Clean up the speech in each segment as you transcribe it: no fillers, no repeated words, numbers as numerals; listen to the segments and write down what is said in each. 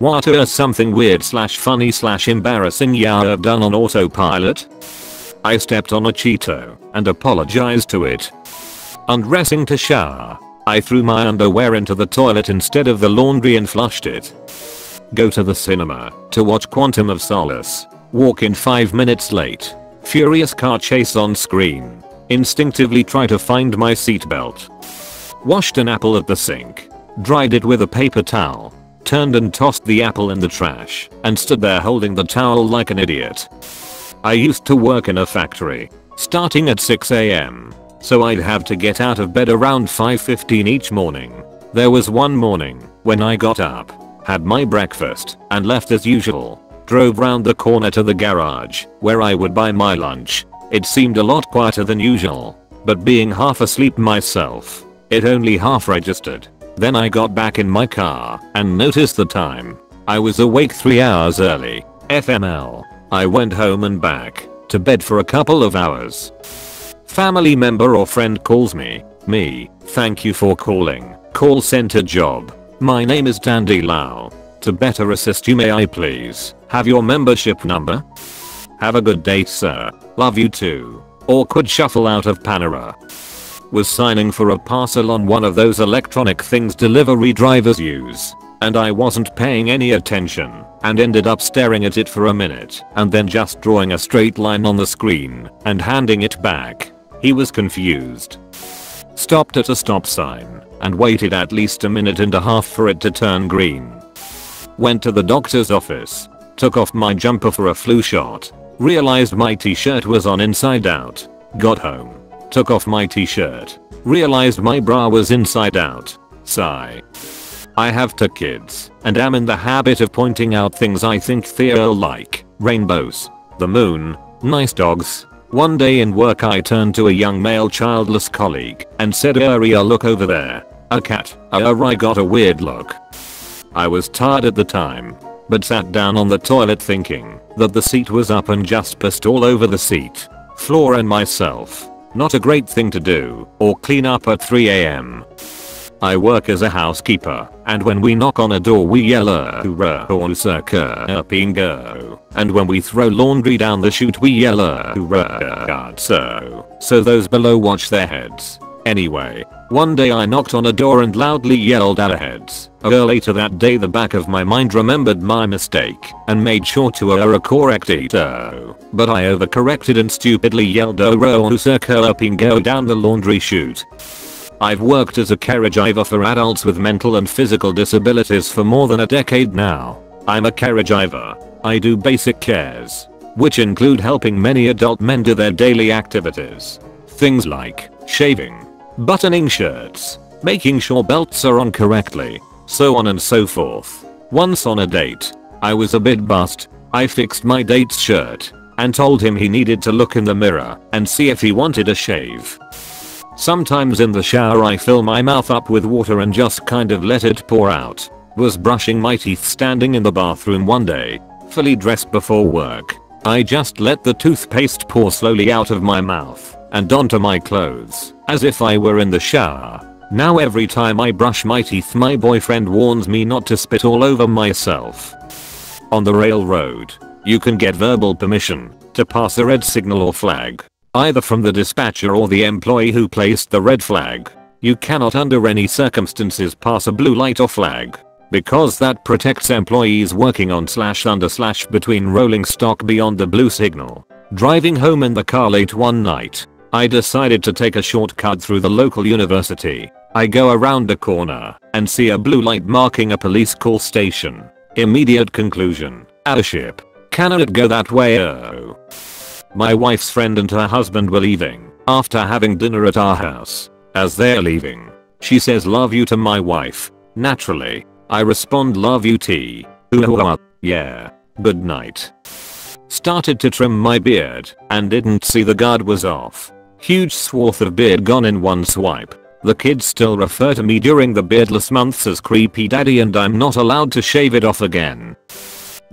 What is something weird / funny / embarrassing I've done on autopilot? I stepped on a Cheeto and apologized to it. Undressing to shower, I threw my underwear into the toilet instead of the laundry and flushed it. Go to the cinema to watch Quantum of Solace. Walk in 5 minutes late. Furious car chase on screen. Instinctively try to find my seatbelt. Washed an apple at the sink. Dried it with a paper towel. Turned and tossed the apple in the trash and stood there holding the towel like an idiot. I used to work in a factory, starting at 6 a.m. so I'd have to get out of bed around 5:15 each morning. There was one morning when I got up, had my breakfast, and left as usual. Drove round the corner to the garage where I would buy my lunch. It seemed a lot quieter than usual, but being half asleep myself, it only half registered. Then I got back in my car and noticed the time. I was awake 3 hours early. FML. I went home and back to bed for a couple of hours. Family member or friend calls me. Thank you for calling. Call center job. My name is Dandy Lau. To better assist you, may I please have your membership number? Have a good day, sir. Love you too. Awkward shuffle out of Panera. Was signing for a parcel on one of those electronic things delivery drivers use, and I wasn't paying any attention and ended up staring at it for a minute and then just drawing a straight line on the screen and handing it back. He was confused. Stopped at a stop sign and waited at least a minute and a half for it to turn green. Went to the doctor's office, took off my jumper for a flu shot, realized my t-shirt was on inside out. Got home, took off my t-shirt, realized my bra was inside out. Sigh. I have 2 kids and am in the habit of pointing out things I think they'll like. Rainbows, the moon, nice dogs. One day in work I turned to a young male childless colleague and said, "Aria, look over there. A cat." I got a weird look. I was tired at the time, but sat down on the toilet thinking that the seat was up and just pissed all over the seat, floor and myself. Not a great thing to do or clean up at 3 a.m. I work as a housekeeper, and when we knock on a door we yell "Hoorah" or "Pingo," and when we throw laundry down the chute we yell "Hoorah," so those below watch their heads. Anyway, one day I knocked on a door and loudly yelled "Atta heads." Later that day the back of my mind remembered my mistake and made sure to correct it. But I overcorrected and stupidly yelled "Pingo" down the laundry chute. I've worked as a caregiver for adults with mental and physical disabilities for more than a decade now. I'm a caregiver. I do basic cares, which include helping many adult men do their daily activities. Things like shaving, buttoning shirts, making sure belts are on correctly, so on and so forth. Once on a date, I was a bit buzzed. I fixed my date's shirt and told him he needed to look in the mirror and see if he wanted a shave. Sometimes in the shower I fill my mouth up with water and just kind of let it pour out. Was brushing my teeth standing in the bathroom one day, fully dressed before work. I just let the toothpaste pour slowly out of my mouth and onto my clothes, as if I were in the shower. Now every time I brush my teeth my boyfriend warns me not to spit all over myself. On the railroad, you can get verbal permission to pass a red signal or flag, either from the dispatcher or the employee who placed the red flag. You cannot under any circumstances pass a blue light or flag, because that protects employees working on /under/ between rolling stock beyond the blue signal. Driving home in the car late one night, I decided to take a shortcut through the local university. I go around a corner and see a blue light marking a police call station. Immediate conclusion: a ship. Cannot go that way. My wife's friend and her husband were leaving after having dinner at our house. As they're leaving, she says "love you" to my wife. Naturally, I respond "love you T. Yeah, good night." Started to trim my beard and didn't see the guard was off. Huge swath of beard gone in one swipe. The kids still refer to me during the beardless months as creepy daddy, and I'm not allowed to shave it off again.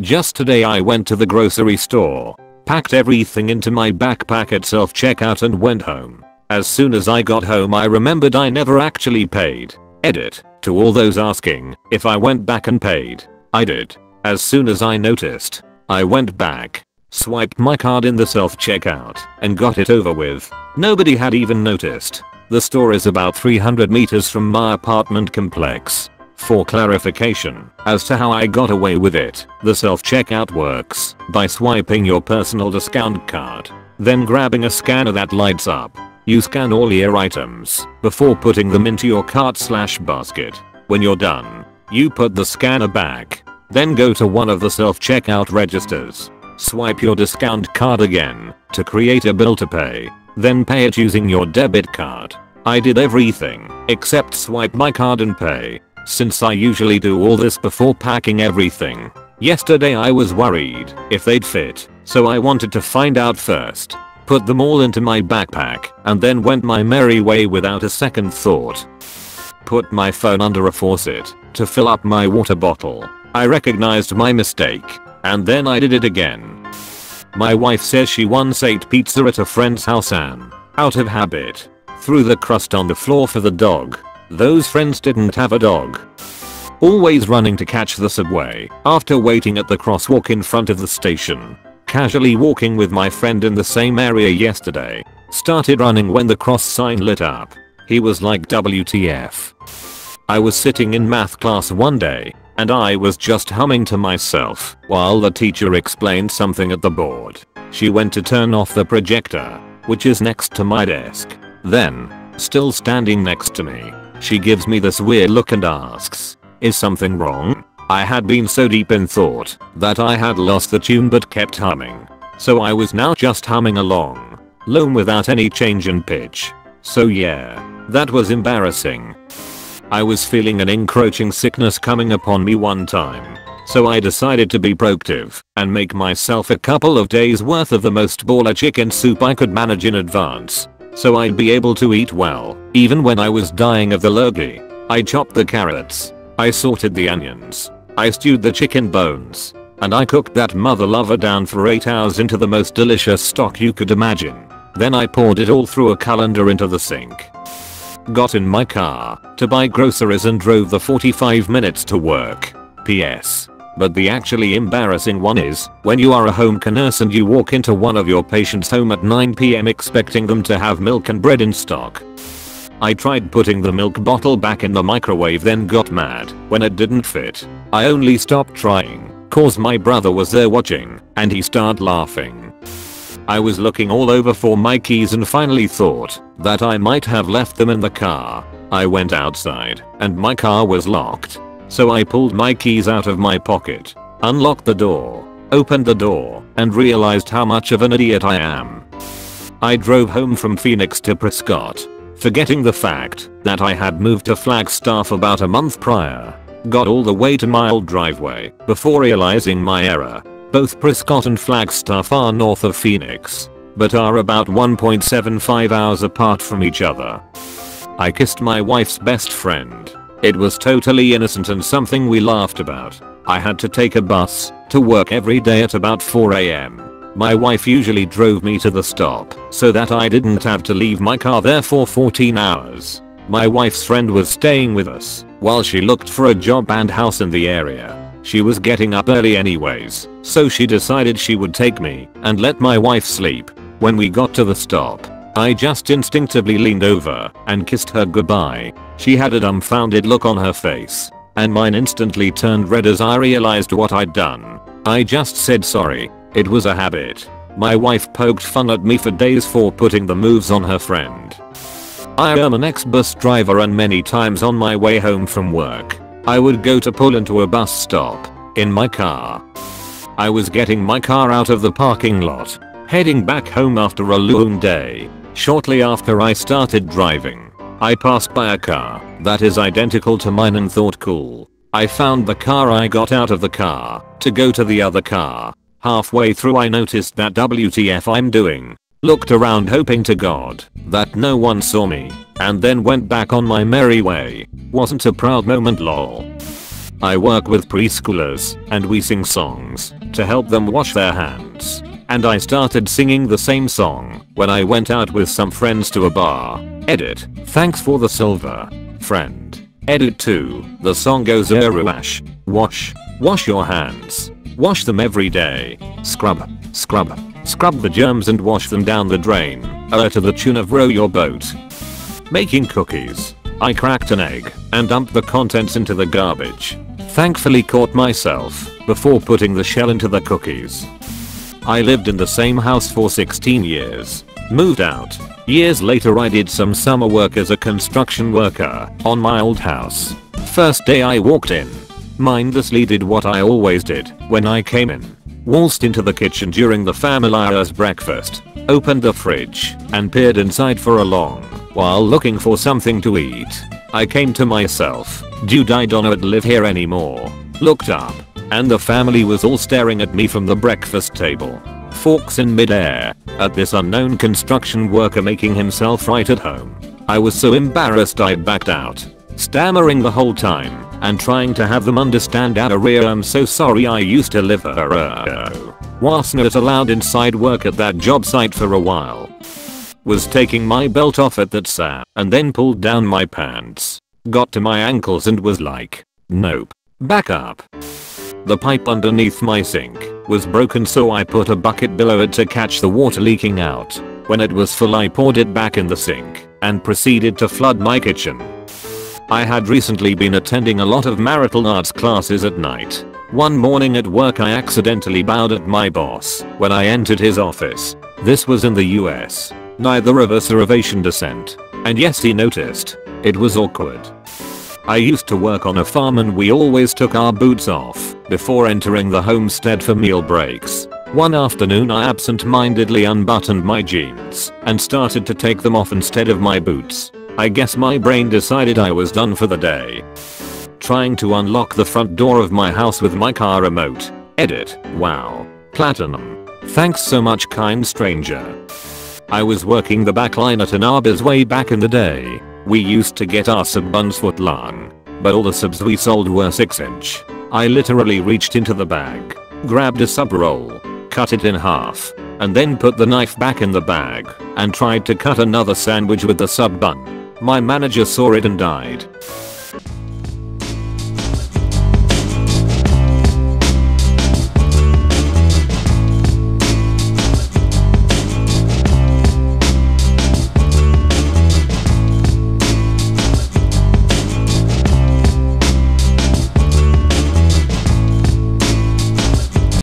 Just today I went to the grocery store, packed everything into my backpack at self-checkout and went home. As soon as I got home I remembered I never actually paid. Edit: to all those asking if I went back and paid, I did. As soon as I noticed, I went back, swiped my card in the self-checkout, and got it over with. Nobody had even noticed. The store is about 300 meters from my apartment complex. For clarification, as to how I got away with it, the self-checkout works by swiping your personal discount card, then grabbing a scanner that lights up. You scan all your items before putting them into your cart/basket. When you're done, you put the scanner back, then go to one of the self-checkout registers. Swipe your discount card again to create a bill to pay, then pay it using your debit card. I did everything except swipe my card and pay, since I usually do all this before packing everything. Yesterday I was worried if they'd fit, so I wanted to find out first. Put them all into my backpack and then went my merry way without a second thought. Put my phone under a faucet to fill up my water bottle. I recognized my mistake, and then I did it again. My wife says she once ate pizza at a friend's house and, out of habit, threw the crust on the floor for the dog. Those friends didn't have a dog. Always running to catch the subway after waiting at the crosswalk in front of the station. Casually walking with my friend in the same area yesterday. Started running when the cross sign lit up. He was like, WTF. I was sitting in math class one day, and I was just humming to myself while the teacher explained something at the board. She went to turn off the projector, which is next to my desk. Then, still standing next to me, she gives me this weird look and asks, "Is something wrong?" I had been so deep in thought that I had lost the tune but kept humming. So I was now just humming along, alone without any change in pitch. So yeah, that was embarrassing. I was feeling an encroaching sickness coming upon me one time, so I decided to be proactive and make myself a couple of days worth of the most baller chicken soup I could manage in advance, so I'd be able to eat well, even when I was dying of the lurgy. I chopped the carrots, I sorted the onions, I stewed the chicken bones, and I cooked that mother lover down for 8 hours into the most delicious stock you could imagine. Then I poured it all through a colander into the sink. Got in my car to buy groceries and drove the 45 minutes to work. P.S. But the actually embarrassing one is when you are a home nurse and you walk into one of your patients' home at 9 p.m. expecting them to have milk and bread in stock. I tried putting the milk bottle back in the microwave, then got mad when it didn't fit. I only stopped trying cause my brother was there watching, and he started laughing. I was looking all over for my keys and finally thought that I might have left them in the car. I went outside and my car was locked. So I pulled my keys out of my pocket, unlocked the door, opened the door, and realized how much of an idiot I am. I drove home from Phoenix to Prescott, forgetting the fact that I had moved to Flagstaff about a month prior. Got all the way to my old driveway before realizing my error. Both Prescott and Flagstaff are north of Phoenix, but are about 1.75 hours apart from each other. I kissed my wife's best friend. It was totally innocent and something we laughed about. I had to take a bus to work every day at about 4 a.m. My wife usually drove me to the stop so that I didn't have to leave my car there for 14 hours. My wife's friend was staying with us while she looked for a job and house in the area. She was getting up early anyways, so she decided she would take me and let my wife sleep. When we got to the stop, I just instinctively leaned over and kissed her goodbye. She had a dumbfounded look on her face, and mine instantly turned red as I realized what I'd done. I just said sorry. It was a habit. My wife poked fun at me for days for putting the moves on her friend. I am an ex-bus driver, and many times on my way home from work, I would go to pull into a bus stop in my car. I was getting my car out of the parking lot, heading back home after a long day. Shortly after I started driving, I passed by a car that is identical to mine and thought, cool. I found the car. I got out of the car to go to the other car. Halfway through I noticed that WTF I'm doing, looked around hoping to God that no one saw me, and then went back on my merry way. Wasn't a proud moment, lol. I work with preschoolers and we sing songs to help them wash their hands, and I started singing the same song when I went out with some friends to a bar. Edit. Thanks for the silver, friend. Edit 2. The song goes Aruash. Wash. Wash your hands. Wash them every day. Scrub. Scrub. Scrub the germs and wash them down the drain. To the tune of Row Your Boat. Making cookies. I cracked an egg and dumped the contents into the garbage. Thankfully caught myself before putting the shell into the cookies. I lived in the same house for 16 years. Moved out. Years later I did some summer work as a construction worker on my old house. First day I walked in. Mindlessly did what I always did when I came in. Waltzed into the kitchen during the family's breakfast, opened the fridge, and peered inside for a long while looking for something to eat. I came to myself, dude, I don't live here anymore. Looked up, and the family was all staring at me from the breakfast table. Forks in midair, at this unknown construction worker making himself right at home. I was so embarrassed I backed out, stammering the whole time and trying to have them understand. I'm so sorry, I used to live wasn't allowed inside work at that job site for a while. Was taking my belt off at that sa and then pulled down my pants. Got to my ankles and was like, nope, back up. The pipe underneath my sink was broken, so I put a bucket below it to catch the water leaking out. When it was full I poured it back in the sink and proceeded to flood my kitchen. I had recently been attending a lot of marital arts classes at night. One morning at work I accidentally bowed at my boss when I entered his office. This was in the US. Neither of us are of Asian descent. And yes, he noticed. It was awkward. I used to work on a farm and we always took our boots off before entering the homestead for meal breaks. One afternoon I absent-mindedly unbuttoned my jeans and started to take them off instead of my boots. I guess my brain decided I was done for the day. Trying to unlock the front door of my house with my car remote. Edit. Wow. Platinum. Thanks so much, kind stranger. I was working the back line at an Arby's way back in the day. We used to get our sub buns foot long, but all the subs we sold were 6-inch. I literally reached into the bag, grabbed a sub roll, cut it in half, and then put the knife back in the bag and tried to cut another sandwich with the sub bun. My manager saw it and died.